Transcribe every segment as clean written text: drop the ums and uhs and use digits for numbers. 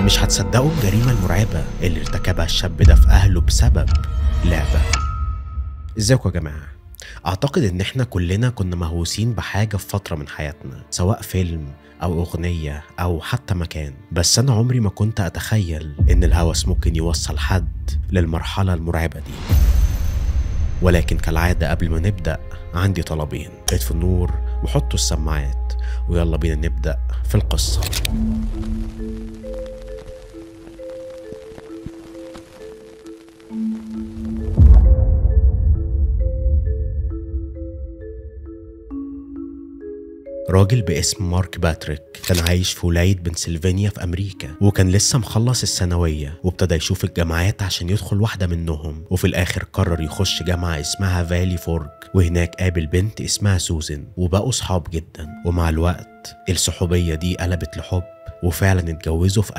مش هتصدقوا الجريمة المرعبة اللي ارتكبها الشاب ده في أهله بسبب لعبة. ازيكم يا جماعة؟ أعتقد إن إحنا كلنا كنا مهووسين بحاجة في فترة من حياتنا، سواء فيلم أو أغنية أو حتى مكان، بس أنا عمري ما كنت أتخيل إن الهوس ممكن يوصل حد للمرحلة المرعبة دي. ولكن كالعادة قبل ما نبدأ عندي طلبين، اطفوا النور وحطوا السماعات ويلا بينا نبدأ في القصة. راجل باسم مارك باتريك كان عايش في ولاية بنسلفانيا في أمريكا، وكان لسه مخلص الثانوية وابتدى يشوف الجامعات عشان يدخل واحدة منهم، وفي الآخر قرر يخش جامعة اسمها فالي فورج، وهناك قابل بنت اسمها سوزن وبقوا صحاب جدا، ومع الوقت الصحوبية دي قلبت لحب، وفعلا اتجوزوا في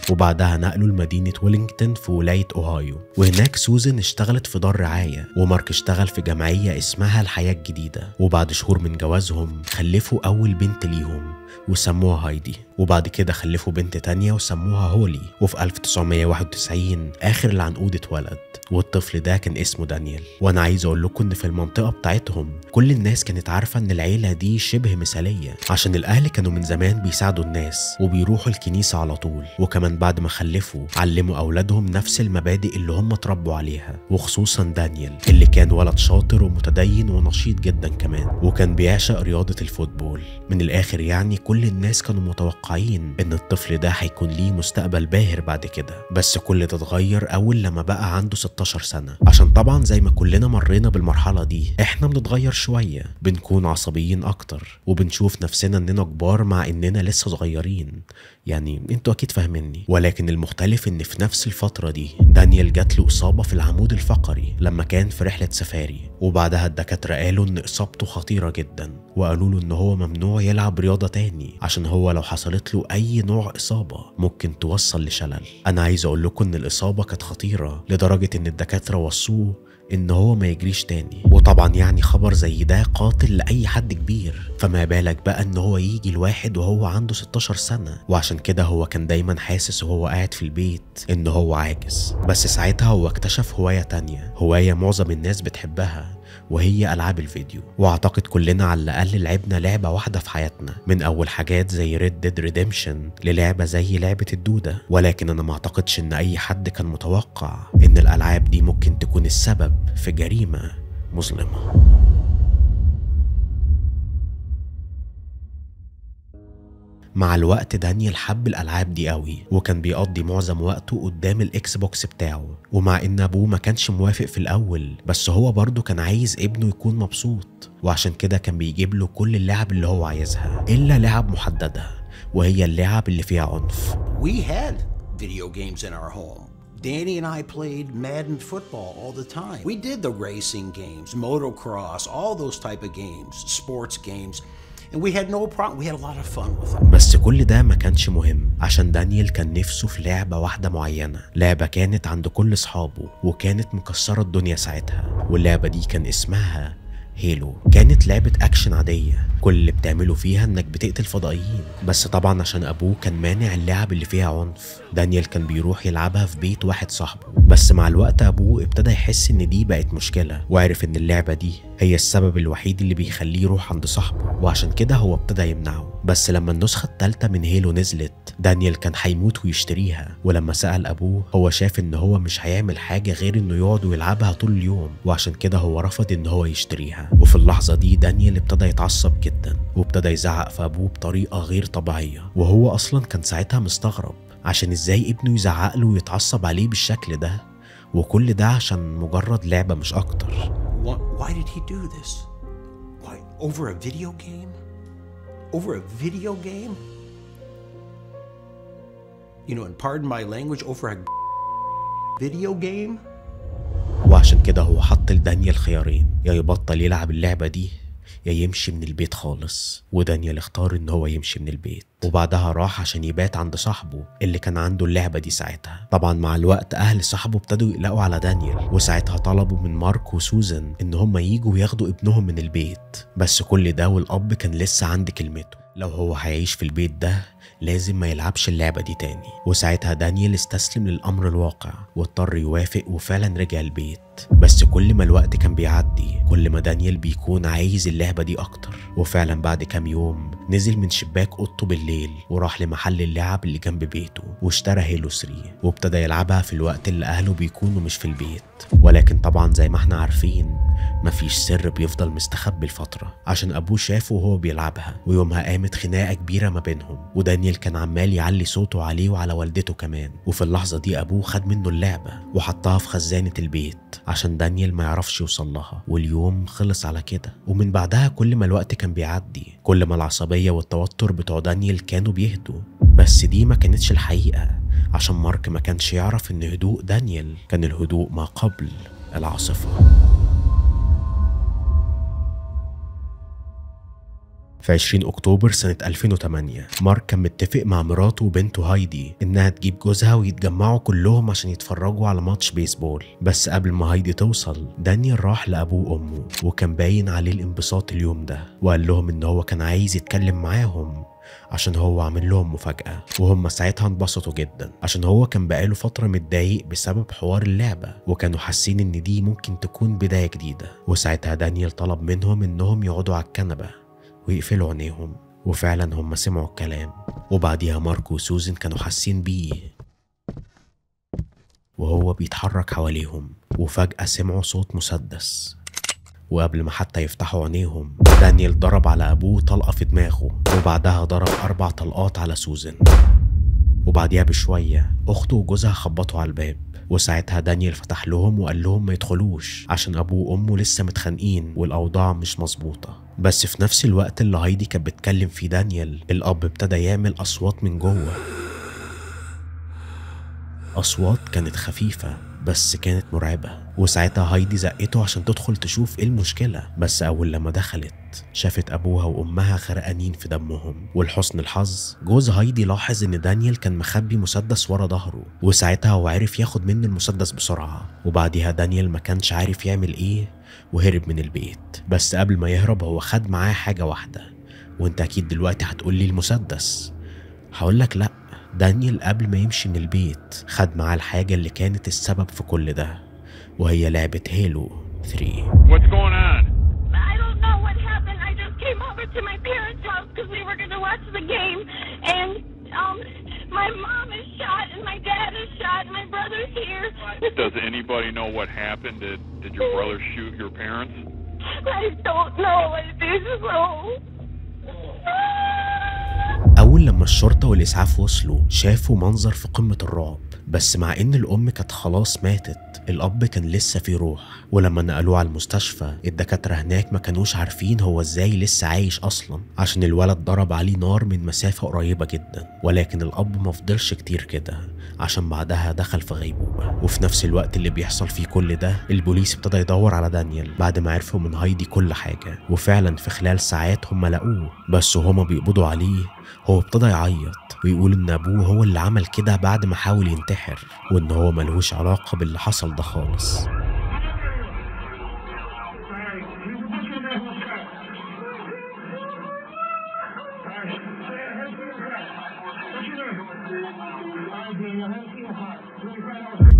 1984، وبعدها نقلوا لمدينة ويلينجتون في ولاية أوهايو، وهناك سوزن اشتغلت في دار رعاية، ومارك اشتغل في جمعية اسمها الحياة الجديدة، وبعد شهور من جوازهم خلفوا أول بنت ليهم وسموها هايدي، وبعد كده خلفوا بنت تانية وسموها هولي، وفي 1991 آخر العنقود اتولد، والطفل ده كان اسمه دانيال. وأنا عايز أقول لكم إن في المنطقة بتاعتهم كل الناس كانت عارفة إن العيلة دي شبه مثالية، عشان الأهل كانوا من زمان بيساعدوا الناس وبيروحوا الكنيسة على طول، وكمان بعد ما خلفوا علموا أولادهم نفس المبادئ اللي هم اتربوا عليها، وخصوصا دانيال اللي كان ولد شاطر ومتدين ونشيط جدا كمان، وكان بيعشق رياضة الفوتبول. من الآخر يعني كل الناس كانوا متوقعين إن الطفل ده هيكون ليه مستقبل باهر بعد كده، بس كل ده اتغير أول لما بقى عنده 16 سنة، عشان طبعا زي ما كلنا مرينا بالمرحلة دي إحنا بنتغير شوية، بنكون عصبيين أكتر وبنشوف نفسنا إننا كبار مع إننا لسه صغيرين، يعني انتوا اكيد فاهميني. ولكن المختلف ان في نفس الفترة دي دانيال جات له اصابة في العمود الفقري لما كان في رحلة سفاري، وبعدها الدكاترة قالوا ان اصابته خطيرة جدا، وقالوا له ان هو ممنوع يلعب رياضة تاني، عشان هو لو حصلت له اي نوع اصابة ممكن توصل لشلل. انا عايز اقول لكم ان الاصابة كانت خطيرة لدرجة ان الدكاترة وصوه إن هو ما يجريش تاني، وطبعا يعني خبر زي ده قاتل لأي حد كبير، فما بالك بقى إن هو يجي لواحد وهو عنده 16 سنة. وعشان كده هو كان دايما حاسس وهو قاعد في البيت إن هو عاجز، بس ساعتها هو اكتشف هواية تانية، هواية معظم الناس بتحبها وهي ألعاب الفيديو، وأعتقد كلنا على الأقل لعبنا لعبة واحدة في حياتنا، من أول حاجات زي Red Dead Redemption للعبة زي لعبة الدودة. ولكن أنا ما أعتقدش إن أي حد كان متوقع إن الألعاب دي ممكن تكون السبب في جريمة مظلمة. مع الوقت دانيال حب الالعاب دي قوي، وكان بيقضي معظم وقته قدام الاكس بوكس بتاعه، ومع ان ابوه ما كانش موافق في الاول، بس هو برضه كان عايز ابنه يكون مبسوط، وعشان كده كان بيجيب له كل اللعب اللي هو عايزها الا لعب محدده، وهي اللعب اللي فيها عنف. We had video games in our home. Danny and I played Madden football all the time. We did the racing games, motocross, all those type of games, sports games. بس كل ده ما كانش مهم، عشان دانيال كان نفسه في لعبة واحدة معينة، لعبة كانت عند كل اصحابه وكانت مكسرة الدنيا ساعتها، واللعبة دي كان اسمها هيلو. كانت لعبة اكشن عادية كل اللي بتعمله فيها انك بتقتل فضائيين، بس طبعا عشان ابوه كان مانع اللعب اللي فيها عنف دانيال كان بيروح يلعبها في بيت واحد صاحبه، بس مع الوقت ابوه ابتدى يحس ان دي بقت مشكلة، وعرف ان اللعبة دي هي السبب الوحيد اللي بيخليه يروح عند صاحبه، وعشان كده هو ابتدى يمنعه. بس لما النسخة الثالثة من هيلو نزلت دانيال كان هيموت ويشتريها، ولما سأل ابوه هو شاف ان هو مش هيعمل حاجة غير انه يقعد ويلعبها طول اليوم، وعشان كده هو رفض ان هو يشتريها. وفي اللحظة دي دانيال ابتدى يتعصب جدا، وابتدى يزعق في ابوه بطريقة غير طبيعية، وهو اصلا كان ساعتها مستغرب عشان ازاي ابنه يزعق له ويتعصب عليه بالشكل ده، وكل ده عشان مجرد لعبة مش اكتر. Why did he do this? Why, over a video game? Over a video game? You know, and pardon my language, over a video game? وعشان كده هو حط لدانيال خيارين، يا يبطل يلعب اللعبة دي يا يمشي من البيت خالص، ودانيال اختار ان هو يمشي من البيت، وبعدها راح عشان يبات عند صاحبه اللي كان عنده اللعبة دي ساعتها. طبعا مع الوقت اهل صاحبه ابتدوا يقلقوا على دانيال، وساعتها طلبوا من مارك وسوزان ان هم ييجوا وياخدوا ابنهم من البيت، بس كل ده والاب كان لسه عند كلمته. لو هو هيعيش في البيت ده لازم ما يلعبش اللعبة دي تاني. وساعتها دانيال استسلم للأمر الواقع واضطر يوافق، وفعلا رجع البيت. بس كل ما الوقت كان بيعدي كل ما دانيال بيكون عايز اللعبة دي أكتر. وفعلا بعد كام يوم نزل من شباك أوضته بالليل وراح لمحل اللعب اللي جنب بيته واشترى هيلو 3 وابتدى يلعبها في الوقت اللي أهله بيكونوا مش في البيت. ولكن طبعا زي ما احنا عارفين مفيش سر بيفضل مستخبي لفترة، عشان أبوه شافه وهو بيلعبها، ويومها قامت خناقة كبيرة ما بينهم، ودانيال كان عمال يعلي صوته عليه وعلى والدته كمان. وفي اللحظة دي أبوه خد منه اللعبة وحطها في خزانة البيت عشان دانيال ما يعرفش يوصل لها. واليوم خلص على كده. ومن بعدها كل ما الوقت كان بيعدي كل ما العصبية والتوتر بتوع دانيال كانوا بيهدوا، بس دي ما كانتش الحقيقة، عشان مارك ما كانش يعرف ان هدوء دانيال كان الهدوء ما قبل العاصفة. في 20 أكتوبر سنة 2008 مارك كان متفق مع مراته وبنته هايدي إنها تجيب جوزها ويتجمعوا كلهم عشان يتفرجوا على ماتش بيسبول. بس قبل ما هايدي توصل دانيال راح لأبوه وأمه، وكان باين عليه الانبساط اليوم ده، وقال لهم إن هو كان عايز يتكلم معاهم عشان هو عامل لهم مفاجأة. وهم ساعتها انبسطوا جدا عشان هو كان بقاله فترة متضايق بسبب حوار اللعبة، وكانوا حاسين إن دي ممكن تكون بداية جديدة. وساعتها دانيال طلب منهم إنهم يقعدوا على الكنبة ويقفلوا عينيهم، وفعلا هم سمعوا الكلام. وبعديها مارك وسوزن كانوا حاسين بيه وهو بيتحرك حواليهم، وفجأة سمعوا صوت مسدس. وقبل ما حتى يفتحوا عينيهم دانيال ضرب على أبوه طلقة في دماغه، وبعدها ضرب 4 طلقات على سوزن. وبعديها بشوية أخته وجوزها خبطوا على الباب، وساعتها دانيال فتح لهم وقال لهم ما يدخلوش عشان أبوه وأمه لسه متخانقين والأوضاع مش مظبوطة. بس في نفس الوقت اللي هايدي كانت بتكلم فيه دانيال الأب ابتدى يعمل أصوات من جوه، أصوات كانت خفيفة بس كانت مرعبة. وساعتها هايدي زقته عشان تدخل تشوف ايه المشكلة، بس أول لما دخلت شافت أبوها وأمها غرقانين في دمهم. ولحسن الحظ جوز هايدي لاحظ إن دانيال كان مخبي مسدس ورا ظهره، وساعتها هو عرف ياخد منه المسدس بسرعة. وبعدها دانيال ما كانش عارف يعمل إيه وهرب من البيت. بس قبل ما يهرب هو خد معاه حاجة واحدة، وأنت أكيد دلوقتي هتقولي المسدس، هقولك لأ. دانيال قبل ما يمشي من البيت خد معاه الحاجة اللي كانت السبب في كل ده، وهي لعبة هيلو 3. To my parents' house because we were going to watch the game, and my mom is shot and my dad is shot and my brother's here. Does anybody know what happened? Did your brother shoot your parents? I don't know what this is. أول لما الشرطة والإسعاف وصلوا شافوا منظر في قمة الرعب، بس مع إن الأم كانت خلاص ماتت الأب كان لسه في روح. ولما نقلوه على المستشفى الدكاترة هناك ما كانوش عارفين هو إزاي لسه عايش أصلا، عشان الولد ضرب عليه نار من مسافة قريبة جدا. ولكن الأب ما فضلش كتير كده عشان بعدها دخل في غيبوبة. وفي نفس الوقت اللي بيحصل فيه كل ده البوليس ابتدى يدور على دانيال بعد ما عرفوا من هايدي كل حاجة. وفعلا في خلال ساعات هم لقوه، بس هما بيقبضوا عليه هو ابتدى يعيط ويقول ان ابوه هو اللي عمل كده بعد ما حاول ينتحر، وان هو ملهوش علاقه باللي حصل ده خالص.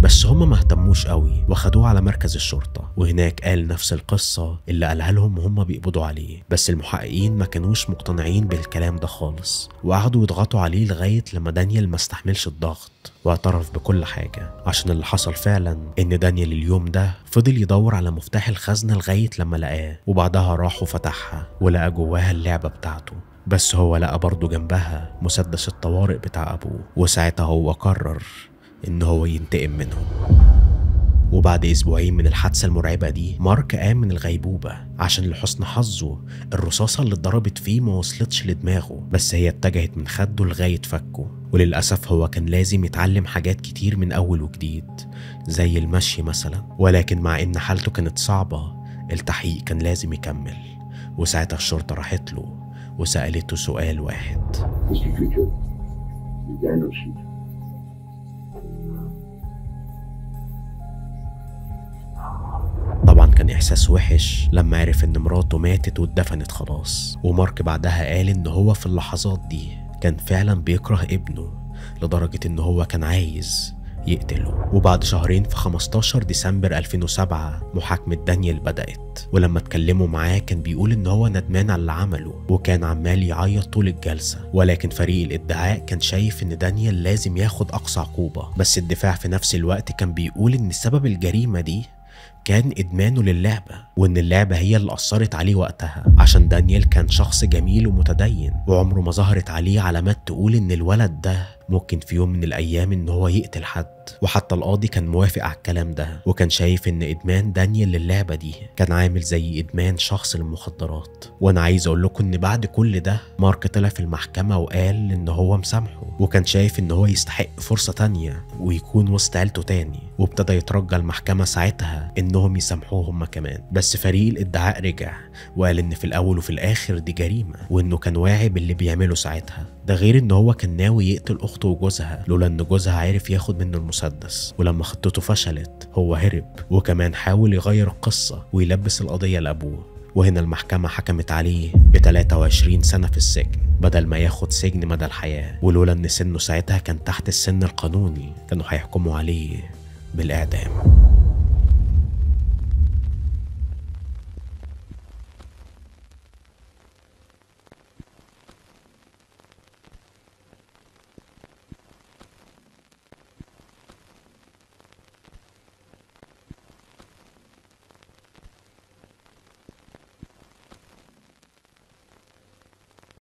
بس هما ما اهتموش قوي وخدوه على مركز الشرطه، وهناك قال نفس القصه اللي قالها لهم وهم بيقبضوا عليه. بس المحققين ما كانوش مقتنعين بالكلام ده خالص، وقعدوا يضغطوا عليه لغايه لما دانيال ما استحملش الضغط واعترف بكل حاجه. عشان اللي حصل فعلا ان دانيال اليوم ده فضل يدور على مفتاح الخزنه لغايه لما لقاه، وبعدها راح وفتحها ولقى جواها اللعبه بتاعته. بس هو لقى برضه جنبها مسدس الطوارئ بتاع ابوه، وساعتها هو قرر إن هو ينتقم منهم. وبعد أسبوعين من الحادثة المرعبة دي مارك قام من الغيبوبة، عشان لحسن حظه الرصاصة اللي اتضربت فيه ما وصلتش لدماغه، بس هي اتجهت من خده لغاية فكه. وللأسف هو كان لازم يتعلم حاجات كتير من أول وجديد زي المشي مثلا. ولكن مع إن حالته كانت صعبة التحقيق كان لازم يكمل. وساعتها الشرطة راحت له وسألته سؤال واحد، كان إحساس وحش لما عرف إن مراته ماتت واتدفنت خلاص. ومارك بعدها قال إن هو في اللحظات دي كان فعلا بيكره ابنه لدرجة إن هو كان عايز يقتله. وبعد شهرين في 15 ديسمبر 2007 محاكمة دانيال بدأت، ولما اتكلموا معاه كان بيقول ان هو ندمان على اللي عمله وكان عمال يعيط طول الجلسة، ولكن فريق الادعاء كان شايف ان دانيال لازم ياخد اقصى عقوبة، بس الدفاع في نفس الوقت كان بيقول ان سبب الجريمة دي كان إدمانه للعبة، وإن اللعبة هي اللي أثرت عليه وقتها، عشان دانيال كان شخص جميل ومتدين وعمره ما ظهرت عليه علامات تقول إن الولد ده ممكن في يوم من الأيام إن هو يقتل حد. وحتى القاضي كان موافق على الكلام ده، وكان شايف إن إدمان دانيال للعبة دي كان عامل زي إدمان شخص للمخدرات. وأنا عايز أقول لكم إن بعد كل ده مارك طلع في المحكمة وقال إن هو مسامحه، وكان شايف إن هو يستحق فرصة تانية ويكون وسط عيلته تاني، وابتدى يترجى المحكمة ساعتها إنهم يسامحوه هما كمان. بس فريق الادعاء رجع وقال إن في الأول وفي الآخر دي جريمة، وإنه كان واعي باللي بيعمله ساعتها، ده غير إن هو كان ناوي يقتل أخته وجوزها لولا إن جوزها عارف ياخد منه المسدس، ولما خطته فشلت هو هرب، وكمان حاول يغير القصة ويلبس القضية لأبوه. وهنا المحكمة حكمت عليه ب 23 سنة في السجن بدل ما ياخد سجن مدى الحياة، ولولا إن سنه ساعتها كان تحت السن القانوني كانوا هيحكموا عليه بالإعدام.